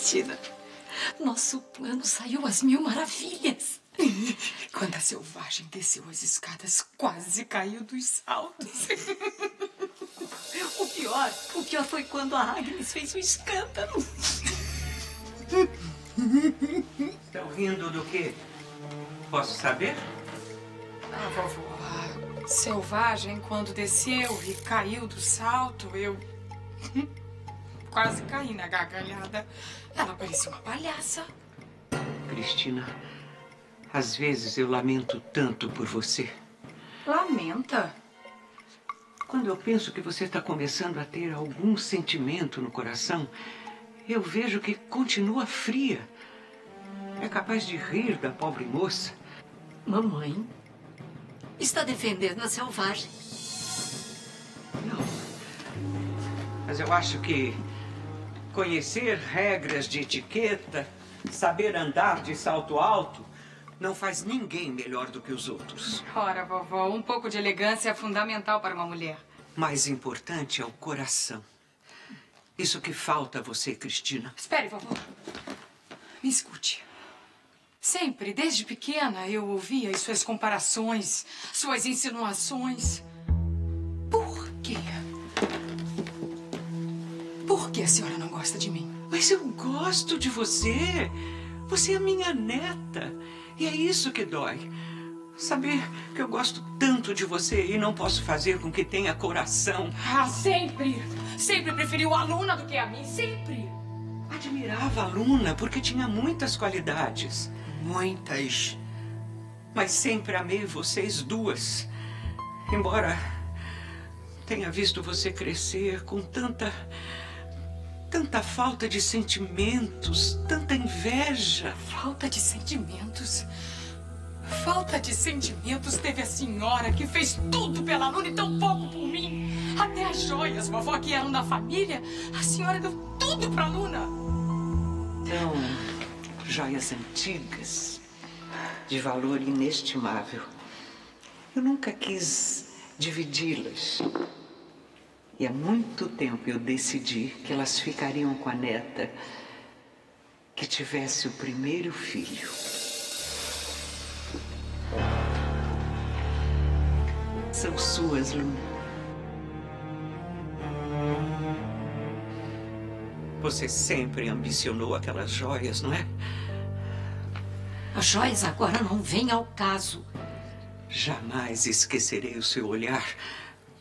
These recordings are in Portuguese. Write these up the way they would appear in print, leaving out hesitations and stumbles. Cristina. Nosso plano saiu às mil maravilhas. Quando a selvagem desceu as escadas, quase caiu dos saltos. O pior foi quando a Agnes fez um escândalo. Estão rindo do quê? Posso saber? Ah, vovó, a selvagem, quando desceu e caiu do salto, eu... quase caí na gargalhada. Ela parecia uma palhaça. Cristina, às vezes eu lamento tanto por você. Lamenta? Quando eu penso que você está começando a ter algum sentimento no coração, eu vejo que continua fria. É capaz de rir da pobre moça. Mamãe está defendendo a selvagem. Não, mas eu acho que conhecer regras de etiqueta, saber andar de salto alto, não faz ninguém melhor do que os outros. Ora, vovó, um pouco de elegância é fundamental para uma mulher. Mais importante é o coração. Isso que falta a você, Cristina. Espere, vovó. Me escute. Sempre, desde pequena, eu ouvia as suas comparações, suas insinuações. Por que a senhora não gosta de mim? Mas eu gosto de você. Você é minha neta. E é isso que dói. Saber que eu gosto tanto de você e não posso fazer com que tenha coração. Ah, sempre! Sempre preferiu a Luna do que a mim, sempre! Admirava a Luna porque tinha muitas qualidades. Muitas. Mas sempre amei vocês duas. Embora tenha visto você crescer com tanta falta de sentimentos, tanta inveja. Falta de sentimentos? Falta de sentimentos teve a senhora que fez tudo pela Luna e tão pouco por mim. Até as joias, vovó, que eram da família, a senhora deu tudo pra Luna. Então, joias antigas, de valor inestimável. Eu nunca quis dividi-las. E há muito tempo eu decidi que elas ficariam com a neta que tivesse o primeiro filho. São suas, Luna. Você sempre ambicionou aquelas joias, não é? As joias agora não vêm ao caso. Jamais esquecerei o seu olhar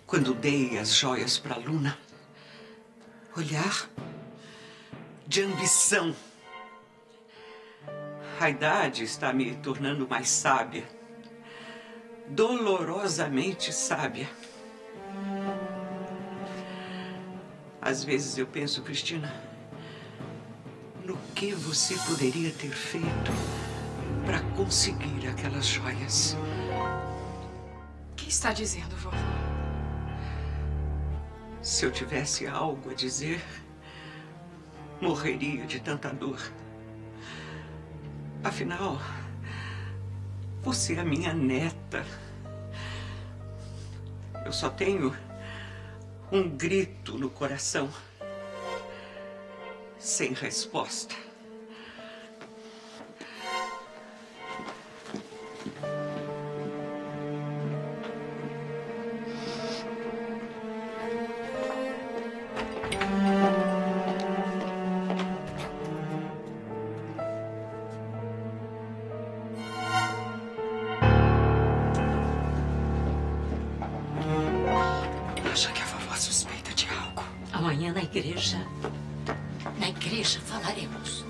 quando dei as joias para Luna. Olhar de ambição. A idade está me tornando mais sábia. Dolorosamente sábia. Às vezes eu penso, Cristina, no que você poderia ter feito para conseguir aquelas joias. O que está dizendo, vovó? Se eu tivesse algo a dizer, morreria de tanta dor. Afinal, você é minha neta. Eu só tenho um grito no coração, sem resposta. Acha que a vovó suspeita de algo? Amanhã na igreja falaremos.